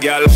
down, girl.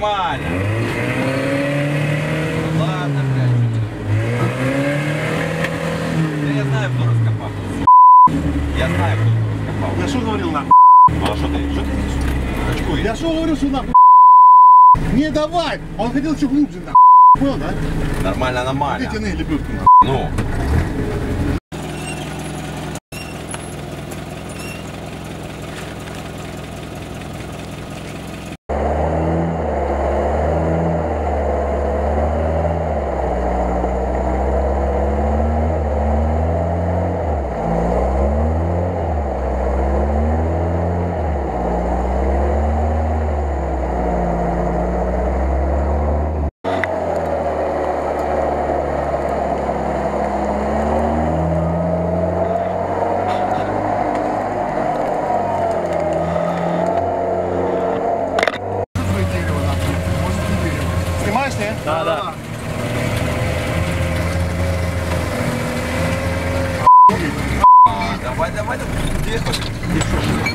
нормально. Ладно, блядь. Да я знаю, кто раскопал. Я знаю, кто раскопал. Я что говорил нахуй? А что ты? Что ты здесь? Очку. Я что говорил, что нахуй? Не давай! Он ходил еще глубже нахуй. Понял, да? Нормально, нормально. Ты тяни лебедку нахуй. Ну. Да, да. Давай, давай, давай. Где хочешь? Где хочешь?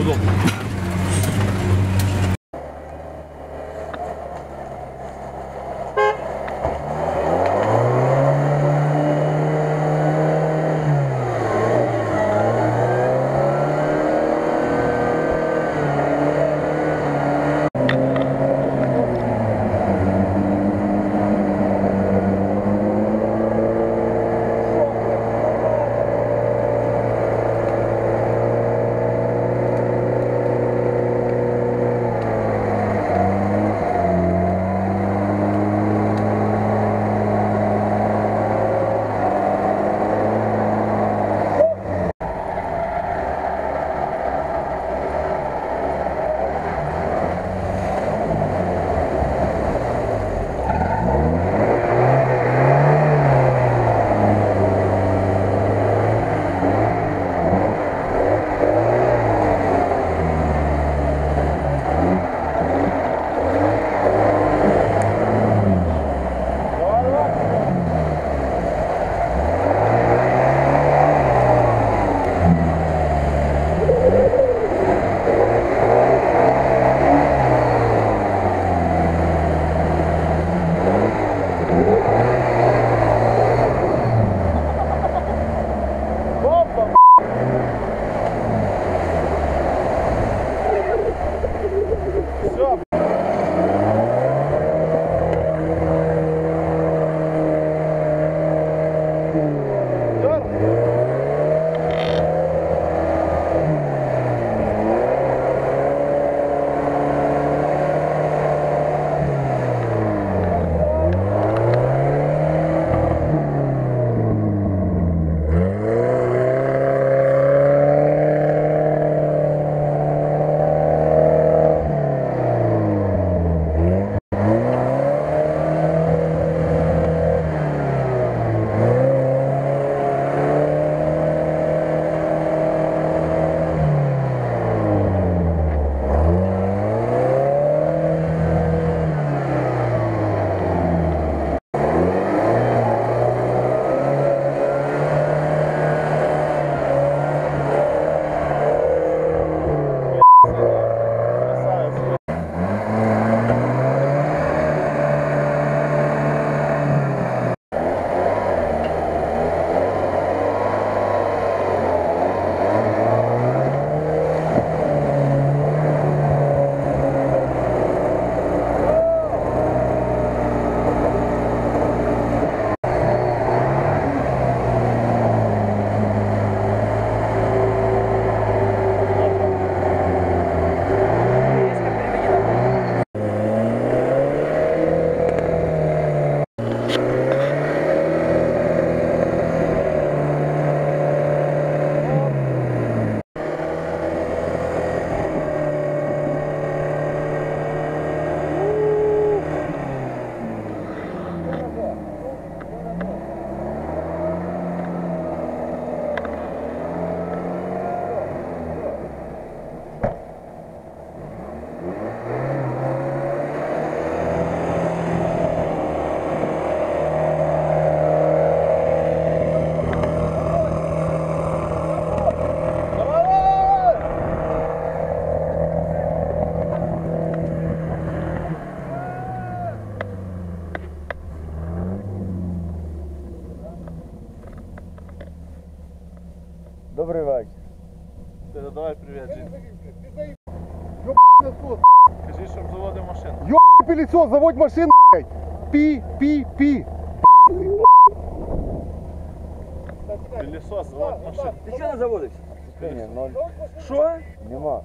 Удобно. Добрый вечер. Давай привет, Жень. Ёб***й пылесос. Скажи, чтоб заводил машину. Ёб***й пылесос, заводь машину, блядь. Пи. Пылесос, заводь машину. Ты что на заводишься? Что? Нема.